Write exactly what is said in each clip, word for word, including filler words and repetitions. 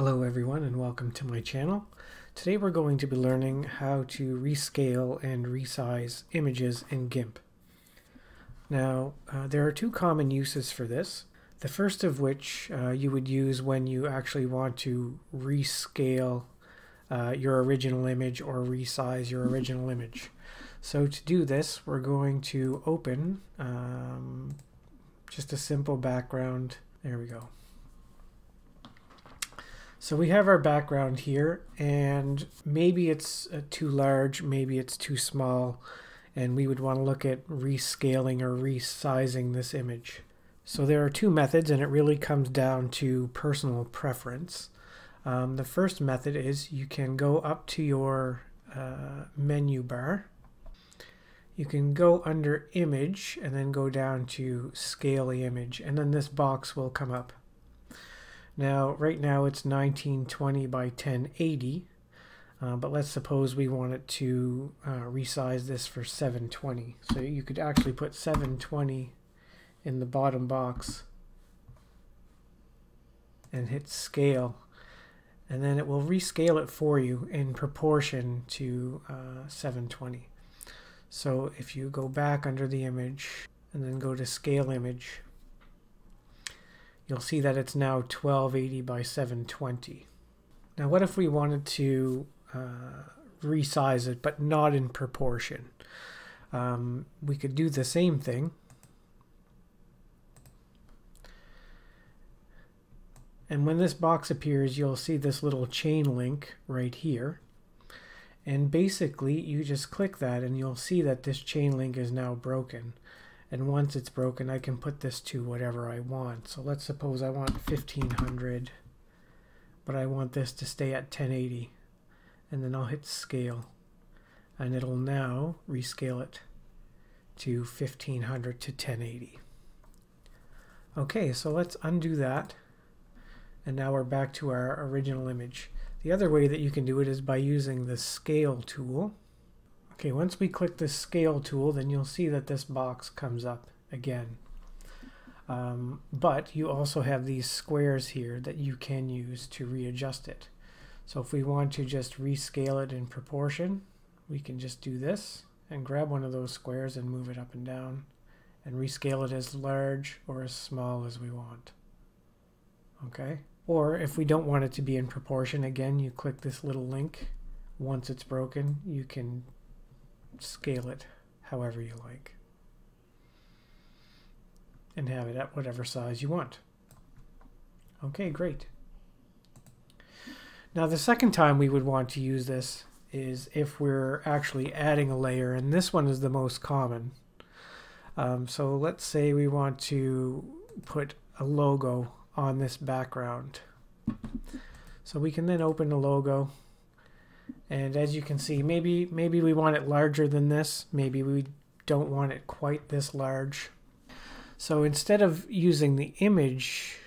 Hello everyone and welcome to my channel. Today we're going to be learning how to rescale and resize images in GIMP. Now uh, there are two common uses for this. The first of which uh, you would use when you actually want to rescale uh, your original image or resize your original image. So to do this we're going to open um, just a simple background. There we go. So we have our background here, and maybe it's too large, maybe it's too small, and we would want to look at rescaling or resizing this image. So there are two methods, and it really comes down to personal preference. Um, the first method is you can go up to your uh, menu bar. You can go under Image, and then go down to Scale the Image, and then this box will come up. Now, right now it's nineteen twenty by ten eighty, uh, but let's suppose we wanted to uh, resize this for seven twenty. So you could actually put seven twenty in the bottom box and hit scale, and then it will rescale it for you in proportion to uh, seven twenty. So if you go back under the image and then go to Scale Image, you'll see that it's now twelve eighty by seven twenty. Now what if we wanted to uh, resize it but not in proportion? Um, we could do the same thing, and when this box appears you'll see this little chain link right here, and basically you just click that and you'll see that this chain link is now broken. And once it's broken, I can put this to whatever I want. So let's suppose I want fifteen hundred, but I want this to stay at ten eighty. And then I'll hit scale, and it'll now rescale it to fifteen hundred to ten eighty. Okay, so let's undo that. And now we're back to our original image. The other way that you can do it is by using the scale tool. Okay, once we click the scale tool, then you'll see that this box comes up again. Um, but you also have these squares here that you can use to readjust it. So if we want to just rescale it in proportion, we can just do this and grab one of those squares and move it up and down and rescale it as large or as small as we want. Okay, or if we don't want it to be in proportion, again, you click this little link. Once it's broken, you can scale it however you like and have it at whatever size you want. Okay, great. Now the second time we would want to use this is if we're actually adding a layer, and this one is the most common. Um, so let's say we want to put a logo on this background. So we can then open the logo. And as you can see, maybe maybe we want it larger than this. Maybe we don't want it quite this large. So instead of using the image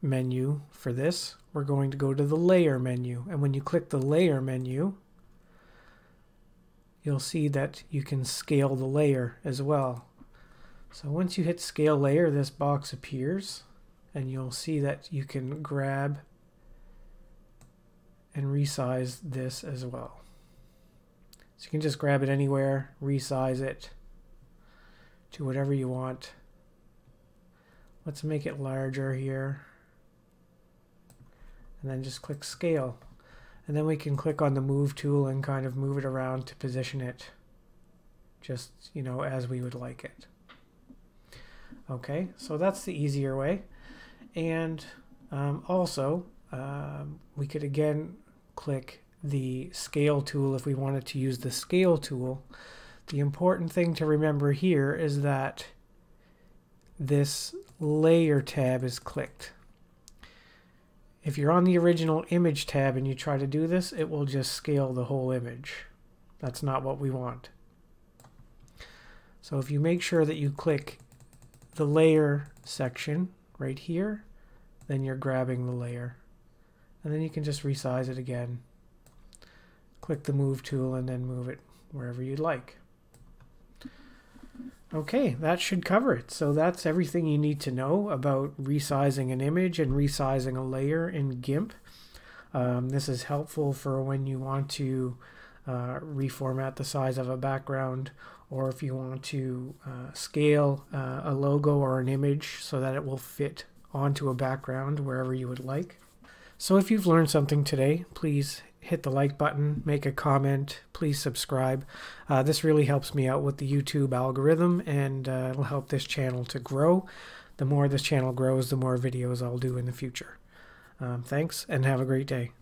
menu for this, we're going to go to the layer menu. And when you click the layer menu, you'll see that you can scale the layer as well. So once you hit scale layer, this box appears, and you'll see that you can grab and resize this as well. So you can just grab it anywhere, resize it to whatever you want. Let's make it larger here, and then just click scale, and then we can click on the move tool and kind of move it around to position it just, you know, as we would like it. Okay, so that's the easier way. And um, also Um, we could again click the scale tool if we wanted to use the scale tool. The important thing to remember here is that this layer tab is clicked. If you're on the original image tab and you try to do this, it will just scale the whole image. That's not what we want. So if you make sure that you click the layer section right here, then you're grabbing the layer. And then you can just resize it again. Click the move tool and then move it wherever you'd like. Okay, that should cover it. So that's everything you need to know about resizing an image and resizing a layer in GIMP. Um, this is helpful for when you want to uh, reformat the size of a background, or if you want to uh, scale uh, a logo or an image so that it will fit onto a background wherever you would like. So if you've learned something today, please hit the like button, make a comment, please subscribe. Uh, this really helps me out with the YouTube algorithm, and uh, it'll help this channel to grow. The more this channel grows, the more videos I'll do in the future. Um, thanks, and have a great day.